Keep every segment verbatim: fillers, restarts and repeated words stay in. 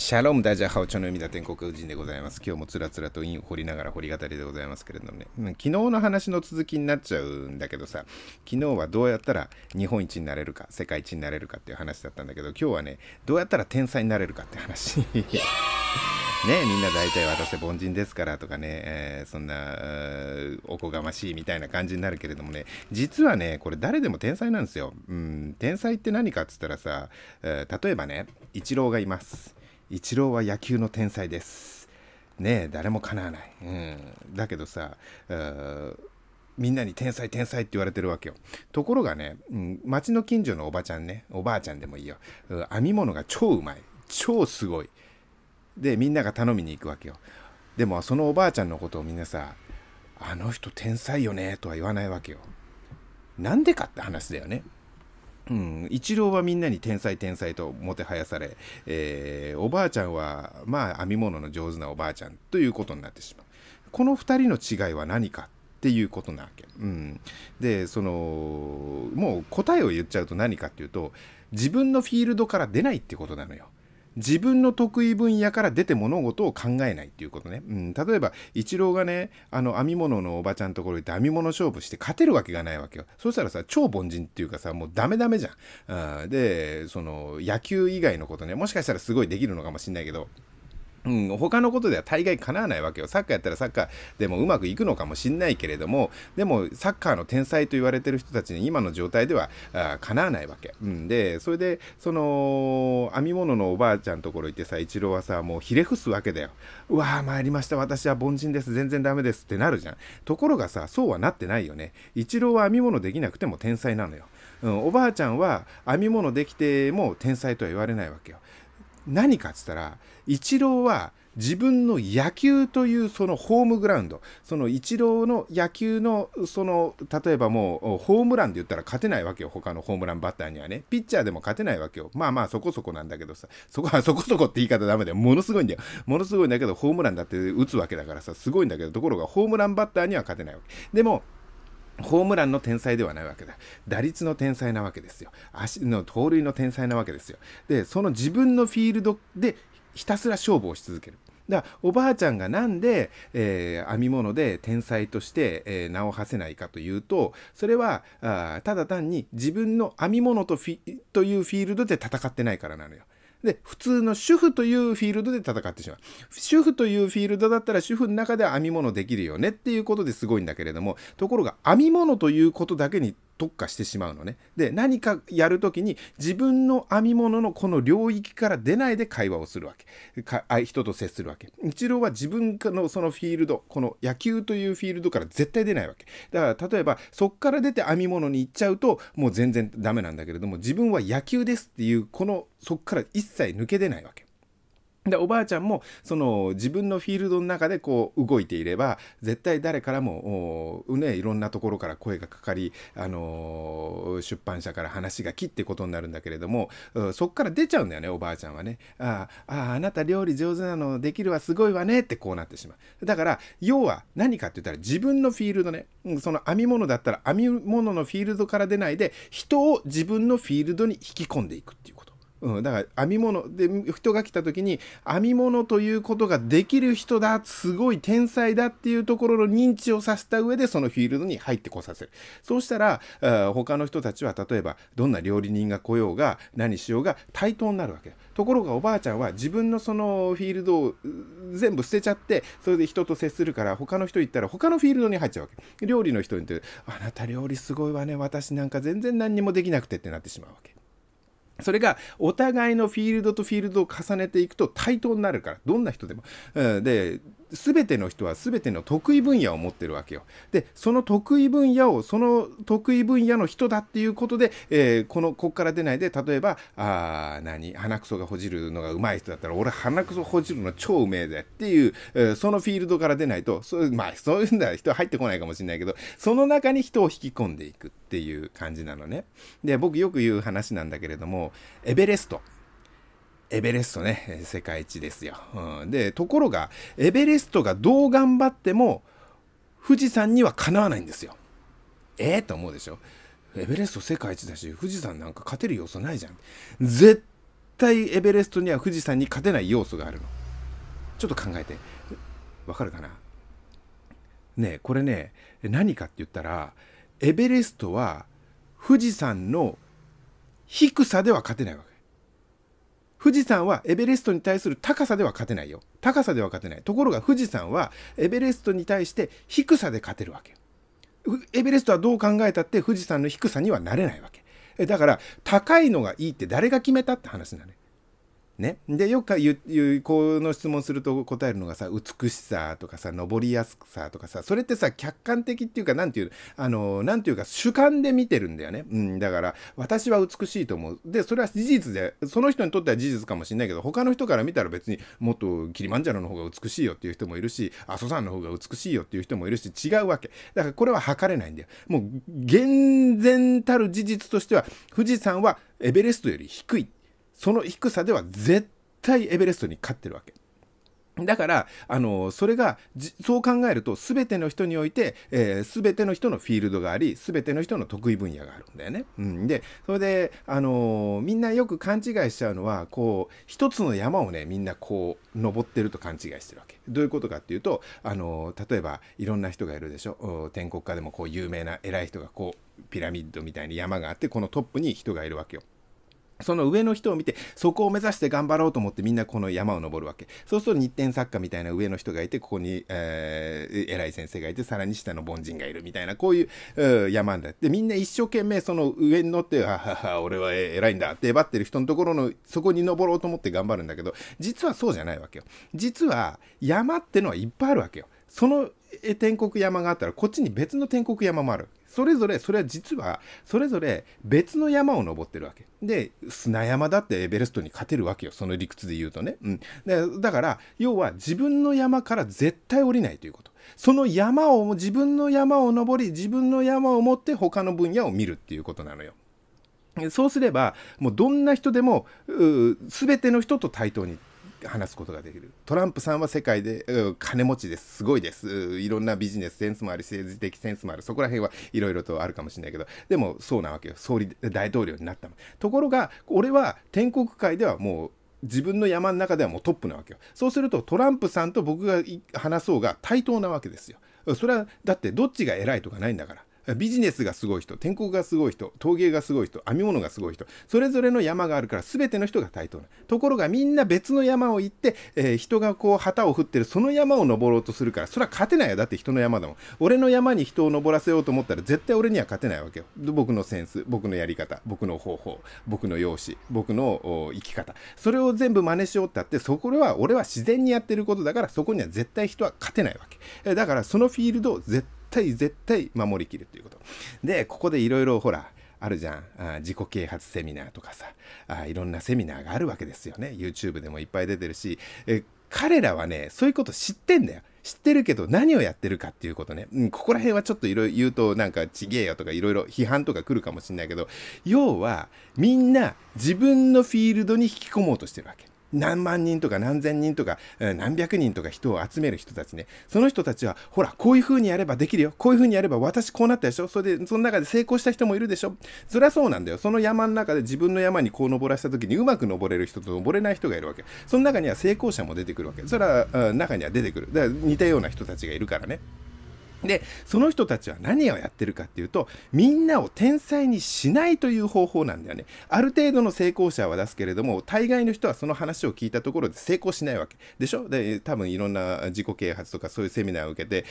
シャローム大ジャハオチョの海だ天国人でございます。今日もつらつらと韻を掘りながら掘り語りでございますけれどもね、うん、昨日の話の続きになっちゃうんだけどさ、昨日はどうやったら日本一になれるか世界一になれるかっていう話だったんだけど、今日はねどうやったら天才になれるかって話ね、みんな大体私凡人ですからとかね、えー、そんなおこがましいみたいな感じになるけれどもね、実はねこれ誰でも天才なんですよ。うん、天才って何かっつったらさ、えー、例えばねイチローがいます。イチローは野球の天才です。ねえ、誰もかなわない。うん、だけどさ、みんなに天才天才って言われてるわけよ。ところがね、うん、町の近所のおばちゃんね、おばあちゃんでもいいよ。うん、編み物が超うまい。超すごい。で、みんなが頼みに行くわけよ。でも、そのおばあちゃんのことをみんなさ、あの人天才よね、とは言わないわけよ。なんでかって話だよね。うん、イチローはみんなに天才天才ともてはやされ、えー、おばあちゃんはまあ編み物の上手なおばあちゃんということになってしまう。このふたりの違いは何かっていうことなわけ、うん、でそのもう答えを言っちゃうと何かっていうと、自分のフィールドから出ないってことなのよ。自分の得意分野から出て物事を考えないっていうことね。うん、例えばイチローがね、あの編み物のおばちゃんのところに行って編み物勝負して勝てるわけがないわけよ。そうしたらさ、超凡人っていうかさ、もうダメダメじゃん。うん、で、その野球以外のことね、もしかしたらすごいできるのかもしれないけど、うん、他のことでは大概かなわないわけよ。サッカーやったらサッカーでもうまくいくのかもしんないけれども、でもサッカーの天才と言われてる人たちに今の状態ではかなわないわけ、うん、でそれでその編み物のおばあちゃんのところ行ってさ、イチローはさもうひれ伏すわけだよ。うわー参りました、私は凡人です、全然ダメですってなるじゃん。ところがさ、そうはなってないよね。イチローは編み物できなくても天才なのよ、うん、おばあちゃんは編み物できても天才とは言われないわけよ。何かっつったら、イチローは自分の野球というそのホームグラウンド、そのイチローの野球のその例えばもうホームランで言ったら勝てないわけよ。他のホームランバッターにはね、ピッチャーでも勝てないわけよ。まあまあそこそこなんだけどさ、そこはそこそこって言い方ダメだよ。ものすごいんだよ。ものすごいんだけど、ホームランだって打つわけだからさ、すごいんだけど、ところがホームランバッターには勝てないわけ。でもホームランの天才ではないわけだ。打率の天才なわけですよ。足の盗塁の天才なわけですよ。で、その自分のフィールドでひたすら勝負をし続ける。だからおばあちゃんがなんで、えー、編み物で天才として、えー、名を馳せないかというと、それはあただ単に自分の編み物とフィというフィールドで戦ってないからなのよ。で、普通の主婦というフィールドで戦ってしまう。主婦というフィールドだったら主婦の中では編み物できるよねっていうことですごいんだけれども、ところが編み物ということだけに特化してしまうのね。で、何かやるときに自分の編み物のこの領域から出ないで会話をするわけ。か人と接するわけ。イチローは自分のそのフィールド、この野球というフィールドから絶対出ないわけ。だから例えばそこから出て編み物に行っちゃうともう全然ダメなんだけれども、自分は野球ですっていうこのそこから一切抜け出ないわけ。で、おばあちゃんもその自分のフィールドの中でこう動いていれば絶対誰からも、ね、いろんなところから声がかかり、あのー、出版社から話が来ってことになるんだけれども、そこから出ちゃうんだよね、おばあちゃんはね。ああ、あなた料理上手なのできるわ、すごいわねってこうなってしまう。だから要は何かって言ったら、自分のフィールドね、その編み物だったら編み物のフィールドから出ないで人を自分のフィールドに引き込んでいくっていうこと。うん、だから編み物で人が来た時に編み物ということができる人だ、すごい天才だっていうところの認知をさせた上でそのフィールドに入ってこさせる。そうしたら他の人たちは例えばどんな料理人が来ようが何しようが対等になるわけだ。ところがおばあちゃんは自分のそのフィールドを全部捨てちゃって、それで人と接するから他の人行ったら他のフィールドに入っちゃうわけ。料理の人に言って「あなた料理すごいわね、私なんか全然何にもできなくて」ってなってしまうわけ。それがお互いのフィールドとフィールドを重ねていくと対等になるから、どんな人でも。で、全ての人は全ての得意分野を持ってるわけよ。で、その得意分野をその得意分野の人だっていうことで、えー、このこっから出ないで、例えばあー何鼻くそがほじるのがうまい人だったら、俺鼻くそほじるの超うめえぜっていう、えー、そのフィールドから出ないと、そうまあそういうんだ人は入ってこないかもしれないけど、その中に人を引き込んでいくっていう感じなのね。で、僕よく言う話なんだけれども、エベレスト。エベレストね、世界一ですよ、うん、で、ところがエベレストがどう頑張っても富士山にはかなわないんですよ。ええー、と思うでしょ。エベレスト世界一だし富士山なんか勝てる要素ないじゃん。絶対エベレストには富士山に勝てない要素があるの。ちょっと考えてわかるかな。ねえこれね何かって言ったら、エベレストは富士山の低さでは勝てないわけ。富士山はエベレストに対する高さでは勝てないよ。高さでは勝てない。ところが富士山はエベレストに対して低さで勝てるわけ。エベレストはどう考えたって富士山の低さにはなれないわけ。だから高いのがいいって誰が決めたって話なのね。ね、でよく言うこの質問すると答えるのがさ、美しさとかさ、登りやすさとかさ、それってさ客観的っていうか何ていうあのなんていうか主観で見てるんだよね、うん、だから私は美しいと思う。でそれは事実で、その人にとっては事実かもしれないけど、他の人から見たら別にもっとキリマンジャロの方が美しいよっていう人もいるし、阿蘇山の方が美しいよっていう人もいるし、違うわけだからこれは測れないんだよ。もう厳然たる事実としては富士山はエベレストより低い。その低さでは絶対エベレストに勝ってるわけ。だから、あの、それが、そう考えると、すべての人において、えー、全ての人のフィールドがあり、すべての人の得意分野があるんだよね。うん、で、それで、あのー、みんなよく勘違いしちゃうのは、こう、一つの山をね、みんなこう、登ってると勘違いしてるわけ。どういうことかっていうと、あのー、例えば、いろんな人がいるでしょ。天国家でも、こう、有名な偉い人が、こう、ピラミッドみたいに山があって、このトップに人がいるわけよ。その上の人を見て、そこを目指して頑張ろうと思ってみんなこの山を登るわけ。そうすると日天作家みたいな上の人がいて、ここに、えー、偉い先生がいて、さらに下の凡人がいるみたいな、こういう、えー、山なんだって。みんな一生懸命その上に乗って、ははは、俺は偉いんだってえばってる人のところの、そこに登ろうと思って頑張るんだけど、実はそうじゃないわけよ。実は山ってのはいっぱいあるわけよ。その天国山があったら、こっちに別の天国山もある。それぞれ、それは実は、それぞれ別の山を登ってるわけ。で、砂山だってエベレストに勝てるわけよ。その理屈で言うとね。うん。で、だから、要は自分の山から絶対降りないということ。その山を、自分の山を登り、自分の山を持って他の分野を見るっていうことなのよ。そうすれば、もうどんな人でも、全ての人と対等に話すことができる。トランプさんは世界で金持ちです。すごいです。いろんなビジネスセンスもあるし、政治的センスもある。そこら辺はいろいろとあるかもしれないけど、でもそうなわけよ。総理、大統領になったの。ところが、俺は天国界ではもう自分の山の中ではもうトップなわけよ。そうするとトランプさんと僕が話そうが対等なわけですよ。それはだってどっちが偉いとかないんだから。ビジネスがすごい人、天国がすごい人、陶芸がすごい人、編み物がすごい人、それぞれの山があるから全ての人が対等な。ところがみんな別の山を行って、えー、人がこう旗を振ってるその山を登ろうとするから、それは勝てないよ。だって人の山だもん。俺の山に人を登らせようと思ったら絶対俺には勝てないわけよ。僕のセンス、僕のやり方、僕の方法、僕の容姿、僕の生き方。それを全部真似しようったって、そこは俺は自然にやってることだから、そこには絶対人は勝てないわけ。えー、だからそのフィールドを絶対絶対絶対守りきるということで、ここでいろいろほらあるじゃん。あ、自己啓発セミナーとかさ、いろんなセミナーがあるわけですよね。 YouTube でもいっぱい出てるし、え彼らはねそういうこと知ってんだよ。知ってるけど何をやってるかっていうことね、うん、ここら辺はちょっといろいろ言うとなんかちげえよとかいろいろ批判とか来るかもしれないけど、要はみんな自分のフィールドに引き込もうとしてるわけ。何万人とか何千人とか何百人とか人を集める人たちね。その人たちはほらこういう風にやればできるよ、こういう風にやれば私こうなったでしょ、それでその中で成功した人もいるでしょ。そりゃそうなんだよ。その山の中で自分の山にこう登らせた時にうまく登れる人と登れない人がいるわけ。その中には成功者も出てくるわけ。それは中には出てくる。だから似たような人たちがいるからね。でその人たちは何をやってるかっていうと、みんなを天才にしないという方法なんだよね。ある程度の成功者は出すけれども、大概の人はその話を聞いたところで成功しないわけでしょ。で多分いろんな自己啓発とかそういうセミナーを受けて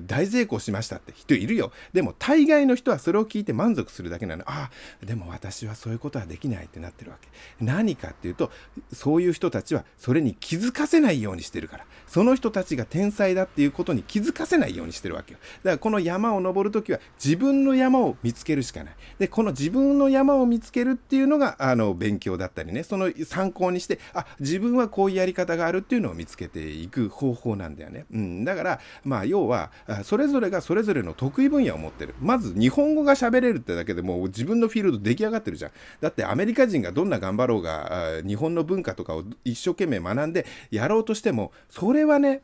大成功しましたって人いるよ。でも大概の人はそれを聞いて満足するだけなの。ああでも私はそういうことはできないってなってるわけ。何かっていうと、そういう人たちはそれに気づかせないようにしてるから、その人たちが天才だっていうことに気づかせないようにしてるわけ。だからこの山を登るときは自分の山を見つけるしかない。でこの自分の山を見つけるっていうのがあの勉強だったりね、その参考にして、あ自分はこういうやり方があるっていうのを見つけていく方法なんだよね。うん、だからまあ要はそれぞれがそれぞれの得意分野を持ってる。まず日本語が喋れるってだけでもう自分のフィールド出来上がってるじゃん。だってアメリカ人がどんな頑張ろうが日本の文化とかを一生懸命学んでやろうとしても、それはね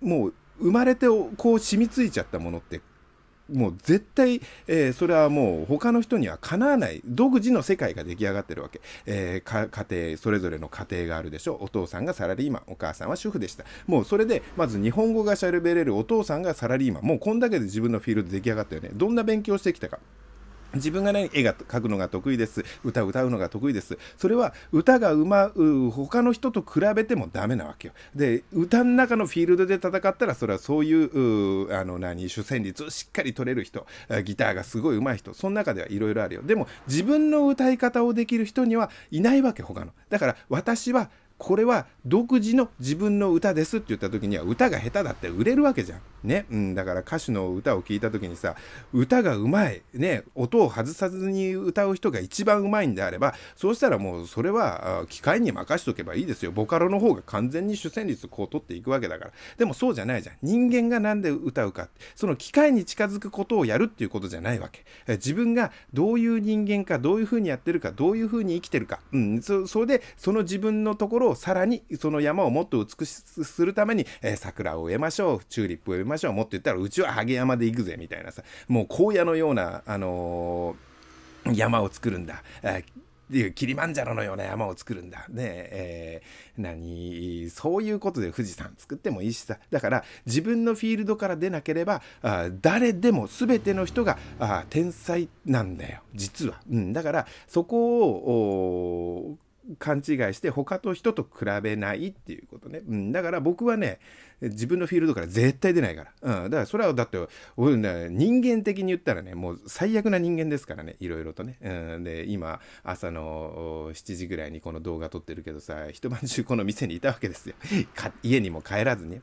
もう生まれてこう染みついちゃったものってもう絶対、えー、それはもう他の人にはかなわない独自の世界が出来上がってるわけ、えー、か家庭それぞれの家庭があるでしょ。お父さんがサラリーマン、お母さんは主婦でした。もうそれでまず日本語がしゃべれるお父さんがサラリーマン、もうこんだけで自分のフィールド出来上がったよね。どんな勉強してきたか。自分がね、絵が描くのが得意です。歌を歌うのが得意です。それは歌がうまう、他の人と比べてもダメなわけよ。で、歌の中のフィールドで戦ったら、それはそういう、うあの何、主旋律をしっかり取れる人、ギターがすごい上手い人、その中ではいろいろあるよ。でも、自分の歌い方をできる人にはいないわけ、他の。だから、私は、これは独自の自分の歌ですって言った時には歌が下手だって売れるわけじゃん。ね。うん、だから歌手の歌を聴いた時にさ、歌がうまい。ね。音を外さずに歌う人が一番うまいんであれば、そうしたらもうそれは機械に任しとけばいいですよ。ボカロの方が完全に主旋律をこう取っていくわけだから。でもそうじゃないじゃん。人間がなんで歌うか。その機械に近づくことをやるっていうことじゃないわけ。自分がどういう人間か、どういうふうにやってるか、どういうふうに生きてるか。うん。そ、それでその自分のところをさらにその山をもっと美しくするために、えー、桜を植えましょう、チューリップを植えましょう、もっと言ったらうちはハゲ山で行くぜみたいなさ、もう荒野のような、あのー、山を作るんだ、えー、キリマンジャロのような山を作るんだ、ねえー、何そういうことで富士山作ってもいいしさ。だから自分のフィールドから出なければ、あ誰でも全ての人があ天才なんだよ実は、うん。だからそこを勘違いして他と人と比べないっていうことね、うん、だから僕はね自分のフィールドから絶対出ないから、うん、だからそれはだって俺、ね、人間的に言ったらねもう最悪な人間ですからね、いろいろとね、うん、で今朝のしちじぐらいにこの動画撮ってるけどさ、一晩中この店にいたわけですよ家にも帰らずに。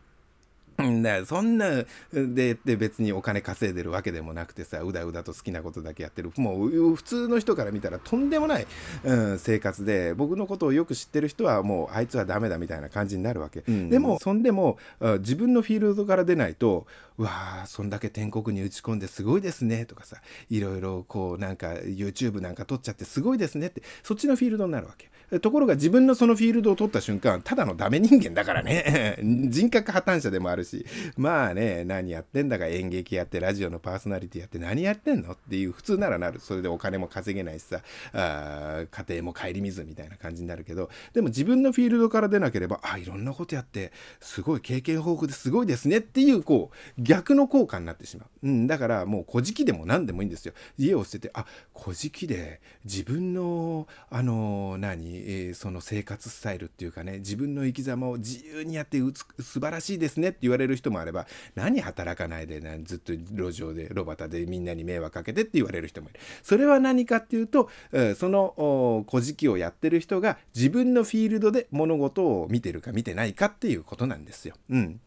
だそんなでで別にお金稼いでるわけでもなくてさ、うだうだと好きなことだけやってる、もう普通の人から見たらとんでもない、うん、生活で、僕のことをよく知ってる人はもうあいつはダメだみたいな感じになるわけ、うん、でもそんでも自分のフィールドから出ないと「うわーそんだけ天国に打ち込んですごいですね」とかさ、いろいろこうなんか ユーチューブ なんか撮っちゃってすごいですねって、そっちのフィールドになるわけ。ところが自分のそのフィールドを取った瞬間、ただのダメ人間だからね人格破綻者でもあるし、まあね何やってんだか、演劇やってラジオのパーソナリティやって何やってんのっていう普通ならなる。それでお金も稼げないしさ、あ家庭も顧みずみたいな感じになるけど、でも自分のフィールドから出なければ、あいろんなことやってすごい経験豊富ですごいですねっていうこう逆の効果になってしまう、うん、だからもう小じきでも何でもいいんですよ。家を捨てて、あ小じきで自分のあの何その生活スタイルっていうかね、自分の生き様を自由にやってうつ素晴らしいですねって言われる人もあれば、何働かないでなずっと路上で路端でみんなに迷惑かけてって言われる人もいる。それは何かっていうと、その小じきをやってる人が自分のフィールドで物事を見てるか見てないかっていうことなんですよ。うん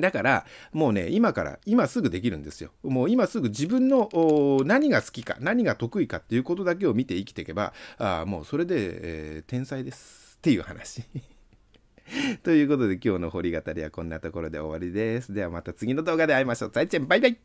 だから、もうね、今から、今すぐできるんですよ。もう今すぐ自分の何が好きか、何が得意かっていうことだけを見て生きていけば、あもうそれで、えー、天才ですっていう話。ということで今日の掘り語りはこんなところで終わりです。ではまた次の動画で会いましょう。さいちゃん、バイバイ。